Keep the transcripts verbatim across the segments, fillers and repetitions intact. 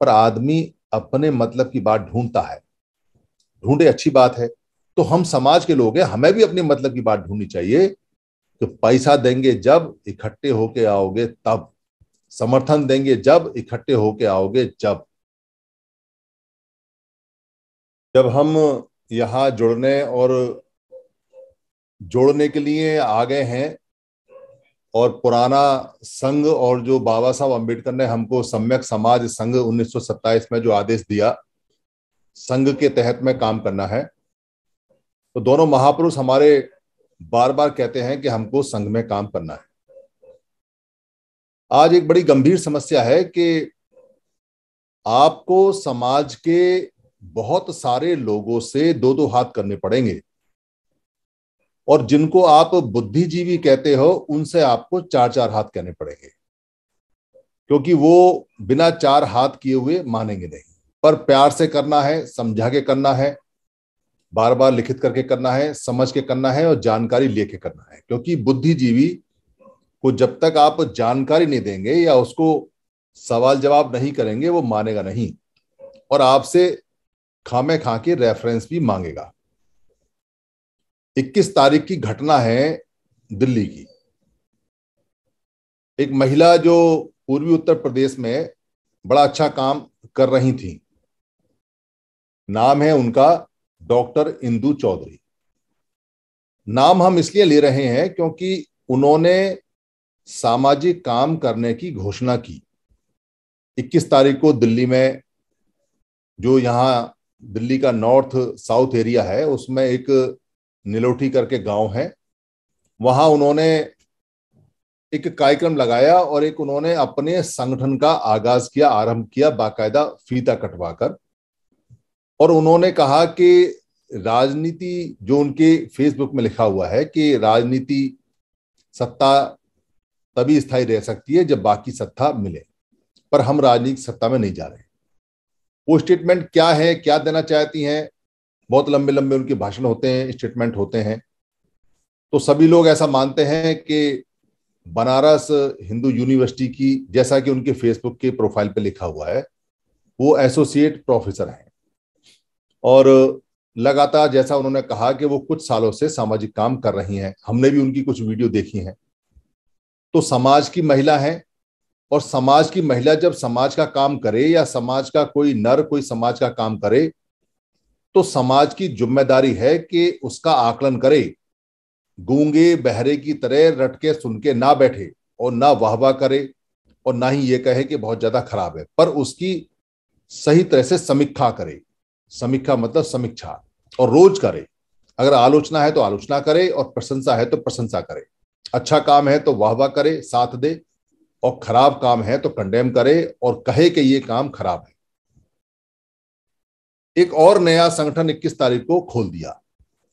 पर आदमी अपने मतलब की बात ढूंढता है, ढूंढे अच्छी बात है। तो हम समाज के लोग हैं, हमें भी अपने मतलब की बात ढूंढनी चाहिए कि पैसा देंगे जब इकट्ठे होके आओगे, तब समर्थन देंगे जब इकट्ठे होके आओगे। जब जब हम यहाँ जुड़ने और जोड़ने के लिए आ गए हैं और पुराना संघ और जो बाबा साहब अम्बेडकर ने हमको सम्यक समाज संघ उन्नीस सौ सत्ताईस में जो आदेश दिया संघ के तहत में काम करना है, तो दोनों महापुरुष हमारे बार बार कहते हैं कि हमको संघ में काम करना है। आज एक बड़ी गंभीर समस्या है कि आपको समाज के बहुत सारे लोगों से दो दो हाथ करने पड़ेंगे और जिनको आप बुद्धिजीवी कहते हो उनसे आपको चार चार हाथ कहने पड़ेंगे, क्योंकि वो बिना चार हाथ किए हुए मानेंगे नहीं। पर प्यार से करना है, समझा के करना है, बार बार लिखित करके करना है, समझ के करना है और जानकारी लेके करना है। क्योंकि बुद्धिजीवी को जब तक आप जानकारी नहीं देंगे या उसको सवाल जवाब नहीं करेंगे वो मानेगा नहीं और आपसे खामे खा के रेफरेंस भी मांगेगा। इक्कीस तारीख की घटना है दिल्ली की। एक महिला जो पूर्वी उत्तर प्रदेश में बड़ा अच्छा काम कर रही थी, नाम है उनका डॉक्टर इंदू चौधरी। नाम हम इसलिए ले रहे हैं क्योंकि उन्होंने सामाजिक काम करने की घोषणा की। इक्कीस तारीख को दिल्ली में जो यहाँ दिल्ली का नॉर्थ साउथ एरिया है उसमें एक निलोठी करके गांव है, वहां उन्होंने एक कार्यक्रम लगाया और एक उन्होंने अपने संगठन का आगाज किया, आरंभ किया बाकायदा फीता कटवाकर। और उन्होंने कहा कि राजनीति, जो उनके फेसबुक में लिखा हुआ है कि राजनीति सत्ता तभी स्थायी रह सकती है जब बाकी सत्ता मिले, पर हम राजनीतिक सत्ता में नहीं जा रहे। वो स्टेटमेंट क्या है, क्या देना चाहती हैं, बहुत लंबे लंबे उनके भाषण होते हैं, स्टेटमेंट होते हैं। तो सभी लोग ऐसा मानते हैं कि बनारस हिंदू यूनिवर्सिटी की, जैसा कि उनके फेसबुक के प्रोफाइल पे लिखा हुआ है, वो एसोसिएट प्रोफेसर हैं और लगातार, जैसा उन्होंने कहा कि वो कुछ सालों से सामाजिक काम कर रही हैं, हमने भी उनकी कुछ वीडियो देखी हैं। तो समाज की महिला है और समाज की महिला जब समाज का काम करे या समाज का कोई नर कोई समाज का काम करे तो समाज की जिम्मेदारी है कि उसका आकलन करे, गूंगे बहरे की तरह रटके सुनके ना बैठे और ना वाहवा करे और ना ही ये कहे कि बहुत ज्यादा खराब है, पर उसकी सही तरह से समीक्षा करे। समीक्षा मतलब समीक्षा, और रोज करे। अगर आलोचना है तो आलोचना करे और प्रशंसा है तो प्रशंसा करे। अच्छा काम है तो वाहवा करे, साथ दे, और खराब काम है तो कंडेम करे और कहे कि ये काम खराब है। एक और नया संगठन इक्कीस तारीख को खोल दिया।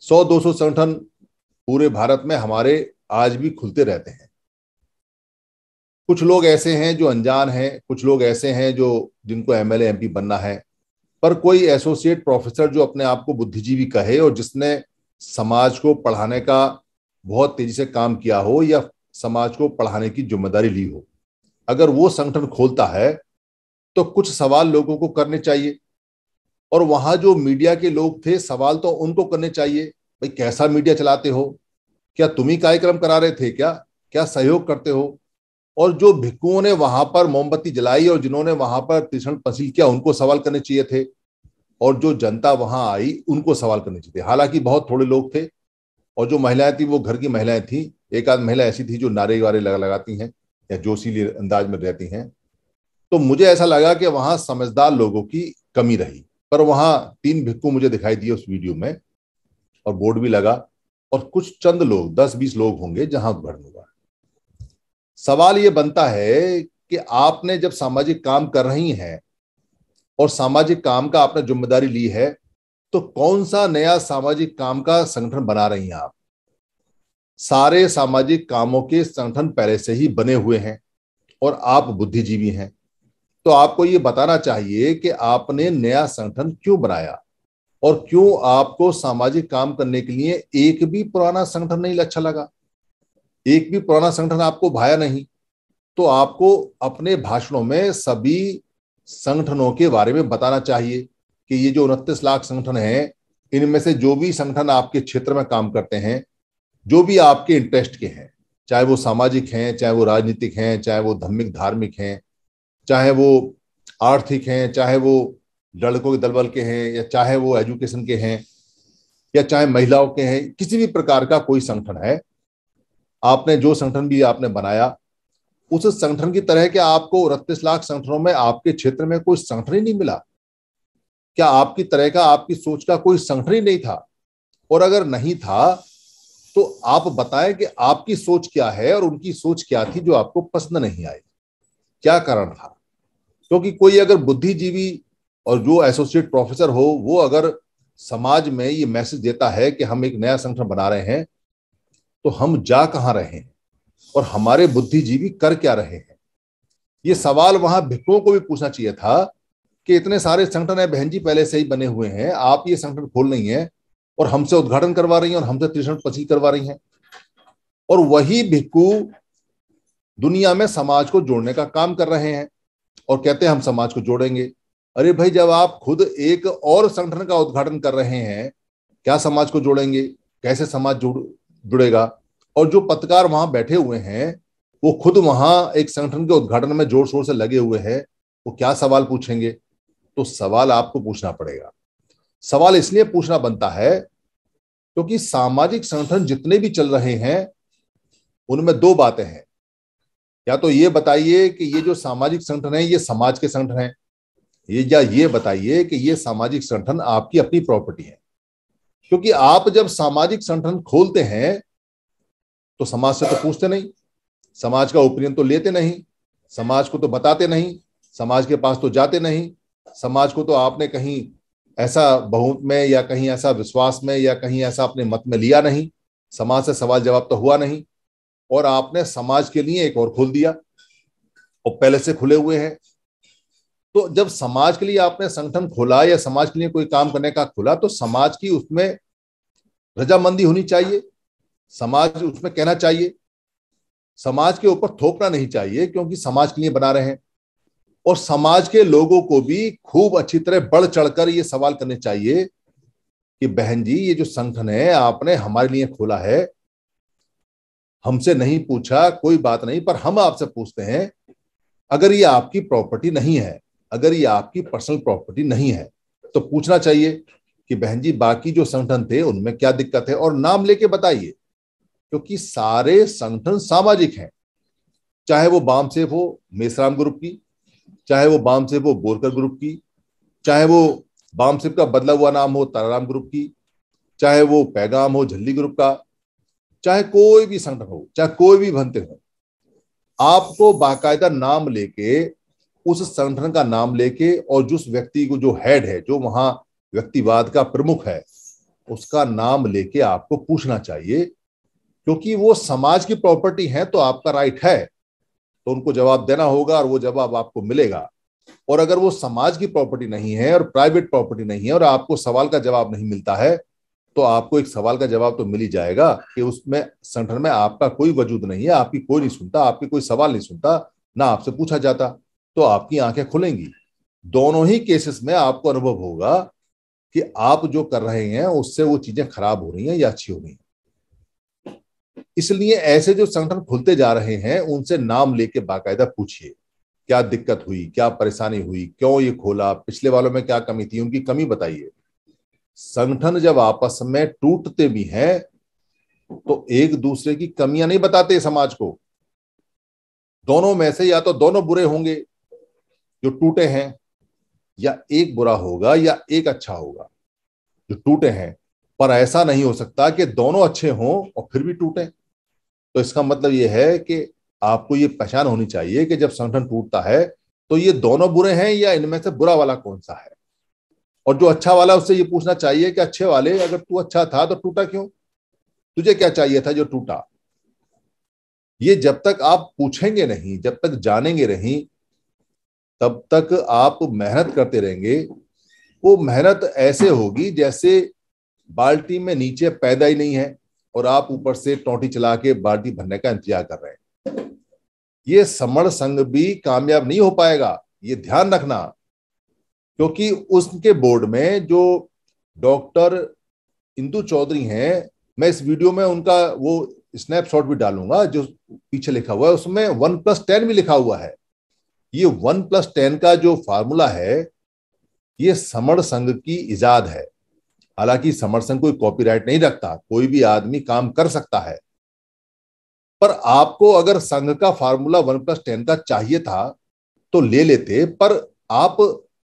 सौ दो सौ संगठन पूरे भारत में हमारे आज भी खुलते रहते हैं। कुछ लोग ऐसे हैं जो अनजान हैं, कुछ लोग ऐसे हैं जो जिनको एमएलए एमपी बनना है, पर कोई एसोसिएट प्रोफेसर जो अपने आप को बुद्धिजीवी कहे और जिसने समाज को पढ़ाने का बहुत तेजी से काम किया हो या समाज को पढ़ाने की जिम्मेदारी ली हो, अगर वो संगठन खोलता है तो कुछ सवाल लोगों को करने चाहिए। और वहां जो मीडिया के लोग थे, सवाल तो उनको करने चाहिए, भाई कैसा मीडिया चलाते हो, क्या तुम ही कार्यक्रम करा रहे थे, क्या क्या सहयोग करते हो। और जो भिक्खुओं ने वहां पर मोमबत्ती जलाई और जिन्होंने वहां पर तीक्षण पंचशील किया उनको सवाल करने चाहिए थे, और जो जनता वहां आई उनको सवाल करने चाहिए थे। हालांकि बहुत थोड़े लोग थे और जो महिलाएं थी वो घर की महिलाएं थी। एक आध महिला ऐसी थी जो नारे वारे लगा लगाती हैं या जोशीले अंदाज में रहती हैं। तो मुझे ऐसा लगा कि वहां समझदार लोगों की कमी रही। पर वहां तीन भिक्खू मुझे दिखाई दिए उस वीडियो में और बोर्ड भी लगा और कुछ चंद लोग, दस बीस लोग होंगे जहां उद्घाटन हुआ। सवाल ये बनता है कि आपने जब सामाजिक काम कर रही हैं और सामाजिक काम का आपने जिम्मेदारी ली है तो कौन सा नया सामाजिक काम का संगठन बना रही हैं आप। सारे सामाजिक कामों के संगठन पहले से ही बने हुए हैं और आप बुद्धिजीवी हैं, तो आपको ये बताना चाहिए कि आपने नया संगठन क्यों बनाया और क्यों आपको सामाजिक काम करने के लिए एक भी पुराना संगठन नहीं अच्छा लगा, एक भी पुराना संगठन आपको भाया नहीं। तो आपको अपने भाषणों में सभी संगठनों के बारे में बताना चाहिए कि ये जो उनतीस लाख संगठन हैं, इनमें से जो भी संगठन आपके क्षेत्र में काम करते हैं, जो भी आपके इंटरेस्ट के हैं, चाहे वो सामाजिक हैं, चाहे वो राजनीतिक हैं, चाहे वो धर्मिक धार्मिक हैं, चाहे वो आर्थिक हैं, चाहे वो लड़कों के दलबल के हैं, या चाहे वो एजुकेशन के हैं, या चाहे महिलाओं के हैं, किसी भी प्रकार का कोई संगठन है, आपने जो संगठन भी आपने बनाया, उस संगठन की तरह के आपको उनतीस लाख संगठनों में आपके क्षेत्र में कोई संगठन ही नहीं मिला। क्या आपकी तरह का, आपकी सोच का कोई संगठन ही नहीं था? और अगर नहीं था तो आप बताएं कि आपकी सोच क्या है और उनकी सोच क्या थी जो आपको पसंद नहीं आई, क्या कारण था? क्योंकि तो कोई अगर बुद्धिजीवी और जो एसोसिएट प्रोफेसर हो, वो अगर समाज में ये मैसेज देता है कि हम एक नया संगठन बना रहे हैं, तो हम जा कहाँ रहे हैं और हमारे बुद्धिजीवी कर क्या रहे हैं? ये सवाल वहां भिक्षुओं को भी पूछना चाहिए था कि इतने सारे संगठन है बहन जी, पहले से ही बने हुए हैं, आप ये संगठन खोल रही हैं और हमसे उद्घाटन करवा रही हैं और हमसे तिरसठ पच्चीस करवा रही हैं। और वही भिक्षु दुनिया में समाज को जोड़ने का काम कर रहे हैं और कहते हैं हम समाज को जोड़ेंगे। अरे भाई, जब आप खुद एक और संगठन का उद्घाटन कर रहे हैं, क्या समाज को जोड़ेंगे? कैसे समाज जुड़ जुड़ेगा? और जो पत्रकार वहां बैठे हुए हैं, वो खुद वहां एक संगठन के उद्घाटन में जोर शोर से लगे हुए हैं, वो क्या सवाल पूछेंगे? तो सवाल आपको पूछना पड़ेगा। सवाल इसलिए पूछना बनता है क्योंकि सामाजिक संगठन जितने भी चल रहे हैं, उनमें दो बातें हैं। या तो ये बताइए कि ये जो सामाजिक संगठन है ये समाज के संगठन है, ये या ये बताइए कि ये सामाजिक संगठन आपकी अपनी प्रॉपर्टी है। क्योंकि आप जब सामाजिक संगठन खोलते हैं तो समाज से तो पूछते नहीं, समाज का ओपिनियन तो लेते नहीं, समाज को तो बताते नहीं, समाज के पास तो जाते नहीं, समाज को तो आपने कहीं ऐसा बहुमत में या कहीं ऐसा विश्वास में या कहीं ऐसा अपने मत में लिया नहीं, समाज से सवाल जवाब तो हुआ नहीं, और आपने समाज के लिए एक और खोल दिया और पहले से खुले हुए हैं। तो जब समाज के लिए आपने संगठन खोला या समाज के लिए कोई काम करने का खोला, तो समाज की उसमें रजामंदी होनी चाहिए, समाज उसमें कहना चाहिए, समाज के ऊपर थोपना नहीं चाहिए क्योंकि समाज के लिए बना रहे हैं। और समाज के लोगों को भी खूब अच्छी तरह बढ़ चढ़कर ये सवाल करने चाहिए कि बहन जी, ये जो संगठन है आपने हमारे लिए खोला है, हमसे नहीं पूछा, कोई बात नहीं, पर हम आपसे पूछते हैं। अगर ये आपकी प्रॉपर्टी नहीं है, अगर ये आपकी पर्सनल प्रॉपर्टी नहीं है, तो पूछना चाहिए कि बहन जी बाकी जो संगठन थे उनमें क्या दिक्कत है, और नाम लेके बताइए। क्योंकि सारे संगठन सामाजिक हैं, चाहे वो बामसेफ हो मेसराम ग्रुप की, चाहे वो बामसेफ हो बोरकर ग्रुप की, चाहे वो बामसेफ का बदला हुआ नाम हो ताराराम ग्रुप की, चाहे वो पैगाम हो झल्ली ग्रुप का, चाहे कोई भी संगठन हो, चाहे कोई भी बनते हो, आपको बाकायदा नाम लेके, उस संगठन का नाम लेके, और जिस व्यक्ति को जो हेड है, जो वहां व्यक्तिवाद का प्रमुख है, उसका नाम लेके आपको पूछना चाहिए। क्योंकि वो समाज की प्रॉपर्टी है तो आपका राइट है, तो उनको जवाब देना होगा और वो जवाब आपको मिलेगा। और अगर वो समाज की प्रॉपर्टी नहीं है और प्राइवेट प्रॉपर्टी नहीं है और आपको सवाल का जवाब नहीं मिलता है, तो आपको एक सवाल का जवाब तो मिल ही जाएगा कि उसमें संगठन में आपका कोई वजूद नहीं है, आपकी कोई नहीं सुनता, आपके कोई सवाल नहीं सुनता, ना आपसे पूछा जाता, तो आपकी आंखें खुलेंगी। दोनों ही केसेस में आपको अनुभव होगा कि आप जो कर रहे हैं उससे वो चीजें खराब हो रही हैं या अच्छी हो रही हैं। इसलिए ऐसे जो संगठन खुलते जा रहे हैं, उनसे नाम लेके बाकायदा पूछिए क्या दिक्कत हुई, क्या परेशानी हुई, क्यों ये खोला, पिछले वालों में क्या कमी थी, उनकी कमी बताइए। संगठन जब आपस में टूटते भी हैं तो एक दूसरे की कमियां नहीं बताते समाज को। दोनों में से या तो दोनों बुरे होंगे जो टूटे हैं, या एक बुरा होगा या एक अच्छा होगा जो टूटे हैं, पर ऐसा नहीं हो सकता कि दोनों अच्छे हों और फिर भी टूटें। तो इसका मतलब यह है कि आपको ये पहचान होनी चाहिए कि जब संगठन टूटता है तो ये दोनों बुरे हैं या इनमें से बुरा वाला कौन सा है। और जो अच्छा वाला, उससे ये पूछना चाहिए कि अच्छे वाले, अगर तू अच्छा था तो टूटा क्यों, तुझे क्या चाहिए था जो टूटा। ये जब तक आप पूछेंगे नहीं, जब तक जानेंगे नहीं, तब तक आप मेहनत करते रहेंगे। वो मेहनत ऐसे होगी जैसे बाल्टी में नीचे पैदा ही नहीं है और आप ऊपर से टोंटी चला के बाल्टी भरने का इंतजार कर रहे हैं। ये समण संघ भी कामयाब नहीं हो पाएगा, ये ध्यान रखना, क्योंकि उसके बोर्ड में जो डॉक्टर इंदू चौधरी हैं, मैं इस वीडियो में उनका वो स्नैपशॉट भी डालूंगा जो पीछे लिखा हुआ है, उसमें वन प्लस टेन भी लिखा हुआ है। ये वन प्लस टेन का जो फार्मूला है ये समण संघ की इजाद है। हालांकि समण संघ कोई कॉपीराइट नहीं रखता, कोई भी आदमी काम कर सकता है, पर आपको अगर संघ का फार्मूला वन प्लस टेन का चाहिए था तो ले लेते, पर आप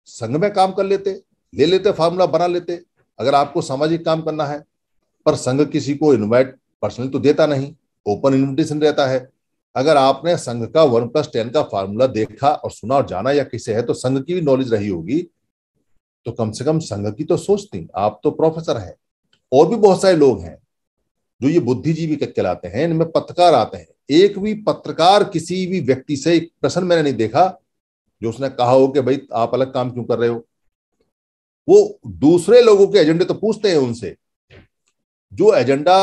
संघ में काम कर लेते, ले लेते फार्मूला बना लेते अगर आपको सामाजिक काम करना है। पर संघ किसी को इन्वाइट पर्सनली तो देता नहीं, ओपन इन्विटेशन रहता है। अगर आपने संघ का वन प्लस टेन का फार्मूला देखा और सुना और जाना, या किसी है तो संघ की भी नॉलेज रही होगी, तो कम से कम संघ की तो सोचती। आप तो प्रोफेसर हैं, और भी बहुत सारे लोग हैं जो ये बुद्धिजीवी कहलाते हैं, इनमें पत्रकार आते हैं। एक भी पत्रकार किसी भी व्यक्ति से एक प्रश्न मैंने नहीं देखा जो उसने कहा हो कि भाई आप अलग काम क्यों कर रहे हो। वो दूसरे लोगों के एजेंडे तो पूछते हैं उनसे, जो एजेंडा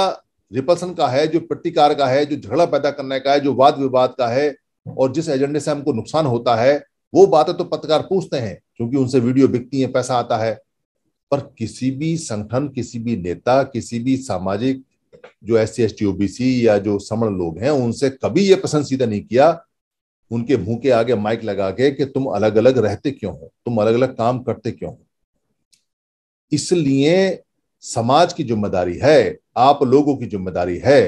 रिपल्सन का है, जो प्रतिकार का है, जो झगड़ा पैदा करने का है, जो वाद विवाद का है, और जिस एजेंडे से हमको नुकसान होता है, वो बातें तो पत्रकार पूछते हैं क्योंकि उनसे वीडियो बिकती है, पैसा आता है। पर किसी भी संगठन, किसी भी नेता, किसी भी सामाजिक जो S C S T O B C या जो समण लोग हैं, उनसे कभी ये प्रश्न सीधा नहीं किया उनके मुंह के आगे माइक लगा के कि तुम अलग अलग रहते क्यों हो, तुम अलग अलग काम करते क्यों हो। इसलिए समाज की जिम्मेदारी है, आप लोगों की जिम्मेदारी है,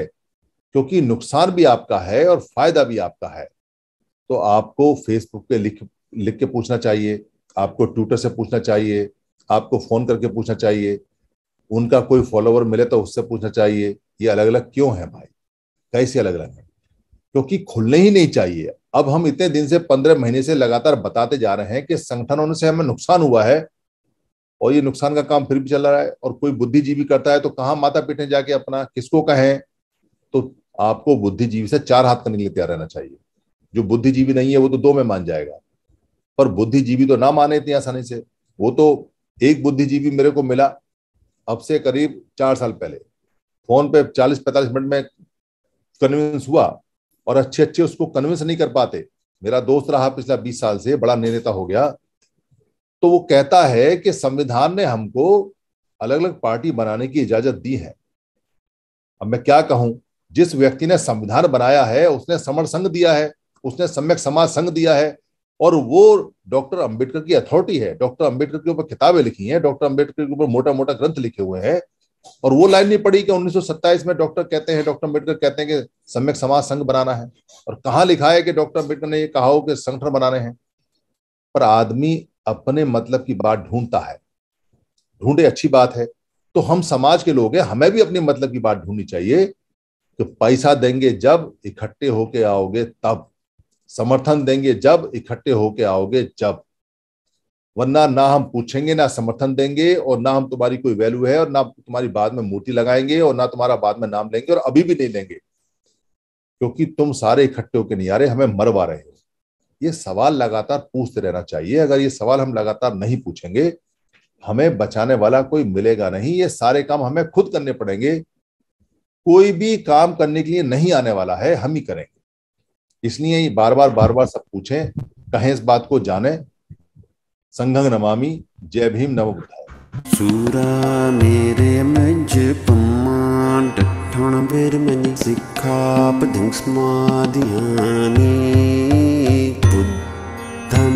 क्योंकि नुकसान भी आपका है और फायदा भी आपका है। तो आपको फेसबुक पे लिख लिख के पूछना चाहिए, आपको ट्विटर से पूछना चाहिए, आपको फोन करके पूछना चाहिए, उनका कोई फॉलोवर मिले तो उससे पूछना चाहिए ये अलग अलग क्यों है भाई, कैसे अलग अलग है, क्योंकि खुलने ही नहीं चाहिए। अब हम इतने दिन से पंद्रह महीने से लगातार बताते जा रहे हैं कि संगठनों से हमें नुकसान हुआ है और ये नुकसान का काम फिर भी चल रहा है, और कोई बुद्धिजीवी करता है तो कहाँ माता पीटने जाके अपना किसको कहें। तो आपको बुद्धिजीवी से चार हाथ करने के लिए तैयार रहना चाहिए। जो बुद्धिजीवी नहीं है वो तो दो में मान जाएगा, पर बुद्धिजीवी तो ना माने इतनी आसानी से। वो तो एक बुद्धिजीवी मेरे को मिला अब से करीब चार साल पहले, फोन पे चालीस पैंतालीस मिनट में कन्विंस हुआ, और अच्छे अच्छे उसको कन्विंस नहीं कर पाते। मेरा दोस्त रहा पिछला बीस साल से, बड़ा नेता हो गया। तो वो कहता है कि संविधान ने हमको अलग अलग पार्टी बनाने की इजाजत दी है। अब मैं क्या कहूं, जिस व्यक्ति ने संविधान बनाया है उसने समण संघ दिया है, उसने सम्यक समाज संघ दिया है, और वो डॉक्टर अंबेडकर की अथॉरिटी है। डॉक्टर अंबेडकर के ऊपर किताबें लिखी हैं, डॉक्टर अंबेडकर के ऊपर मोटा मोटा ग्रंथ लिखे हुए हैं, और वो लाइन नहीं पड़ी कि उन्नीस सौ सत्ताईस में डॉक्टर कहते हैं, डॉक्टर अंबेडकर कहते हैं कि सम्यक समाज संघ बनाना है, और कहाँ लिखा है कि डॉक्टर अंबेडकर ने यह कहा हो कि संगठन बनाने हैं। पर आदमी अपने मतलब की बात ढूंढता है, ढूंढे, अच्छी बात है। तो हम समाज के लोग हैं, हमें भी अपने मतलब की बात ढूंढनी चाहिए। तो पैसा देंगे जब इकट्ठे होके आओगे, तब समर्थन देंगे जब इकट्ठे होके आओगे, जब, वरना ना हम पूछेंगे, ना समर्थन देंगे, और ना हम तुम्हारी कोई वैल्यू है, और ना तुम्हारी बाद में मूर्ति लगाएंगे, और ना तुम्हारा बाद में नाम लेंगे, और अभी भी नहीं लेंगे, क्योंकि तुम सारे इकट्ठे होके नहीं आ रहे, हमें मरवा रहे हो। ये सवाल लगातार पूछते रहना चाहिए। अगर ये सवाल हम लगातार नहीं पूछेंगे, हमें बचाने वाला कोई मिलेगा नहीं। ये सारे काम हमें खुद करने पड़ेंगे, कोई भी काम करने के लिए नहीं आने वाला है, हम ही करेंगे। इसलिए ये बार बार बार बार सब पूछें, कहें, इस बात को जाने। संघं नमामि, जय भीम, नमो बुद्धाय। धं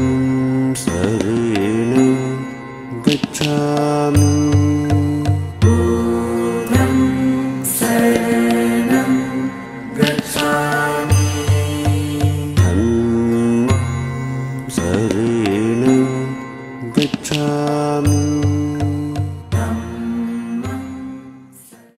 शरणं गच्छामि, धं शरणं गच्छामि, धं शरणं गच्छामि।